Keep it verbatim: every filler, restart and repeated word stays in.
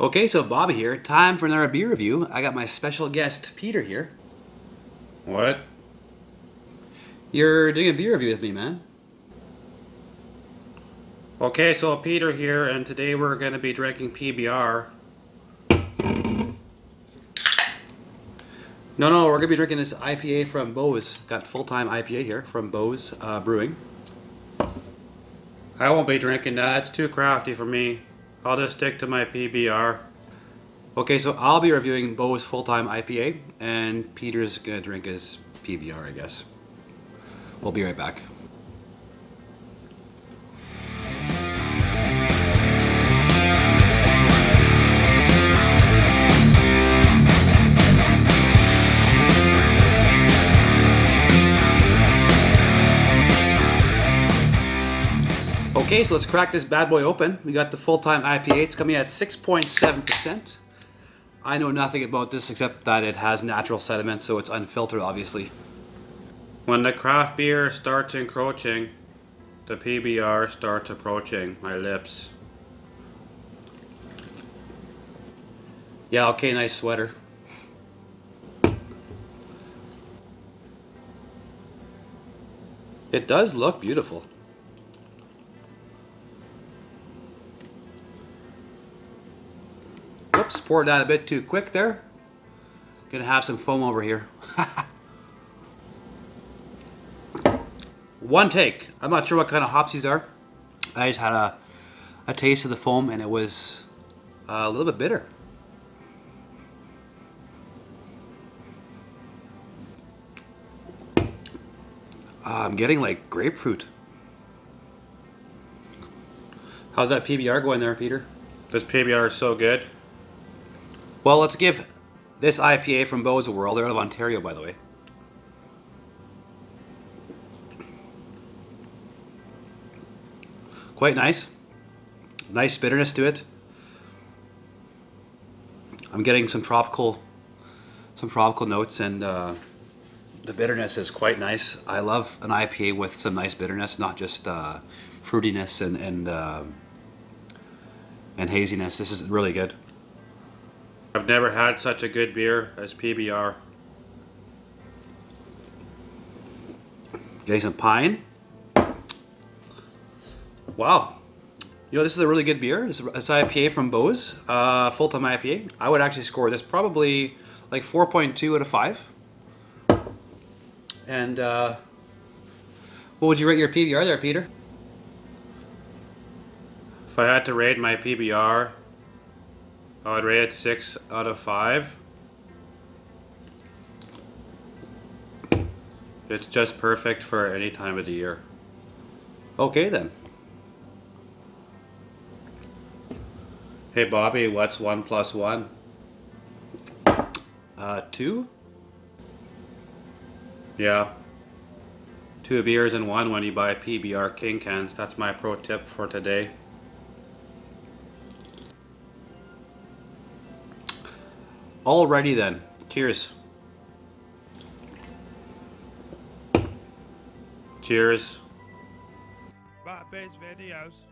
Okay, so Bobby here. Time for another beer review. I got my special guest, Peter, here. What? You're doing a beer review with me, man. Okay, so Peter here, and today we're going to be drinking P B R. No, no, we're going to be drinking this I P A from Beau's. Got Full Time I P A here from Beau's uh, Brewing. I won't be drinking that. It's too crafty for me. I'll just stick to my P B R. Okay, so I'll be reviewing Beau's Full Time I P A, and Peter's gonna drink his P B R, I guess. We'll be right back. Okay, so let's crack this bad boy open. We got the full-time I P A. It's coming at six point seven percent. I know nothing about this except that it has natural sediment, so it's unfiltered, obviously. When the craft beer starts encroaching, the P B R starts approaching my lips. Yeah, okay, nice sweater. It does look beautiful. Poured out a bit too quick there. Gonna have some foam over here. One take. I'm not sure what kind of hops these are. I just had a, a taste of the foam and it was a little bit bitter. Uh, I'm getting like grapefruit. How's that P B R going there, Peter? This P B R is so good. Well, let's give this I P A from Beau's a whirl. They're out of Ontario, by the way. Quite nice. Nice bitterness to it. I'm getting some tropical, some tropical notes, and uh, the bitterness is quite nice. I love an I P A with some nice bitterness, not just uh, fruitiness and and uh, and haziness. This is really good. I've never had such a good beer as P B R. Getting some pine. Wow. You know, this is a really good beer. This is I P A from Beau's, uh, full-time I P A. I would actually score this probably like four point two out of five. And uh, what would you rate your P B R there, Peter? If I had to rate my P B R, I would rate it six out of five. It's just perfect for any time of the year. Okay then. Hey Bobby, what's one plus one? Uh, two? Yeah. Two beers in one when you buy P B R King cans. That's my pro tip for today. Alrighty then. Cheers. Cheers. Bobby's videos.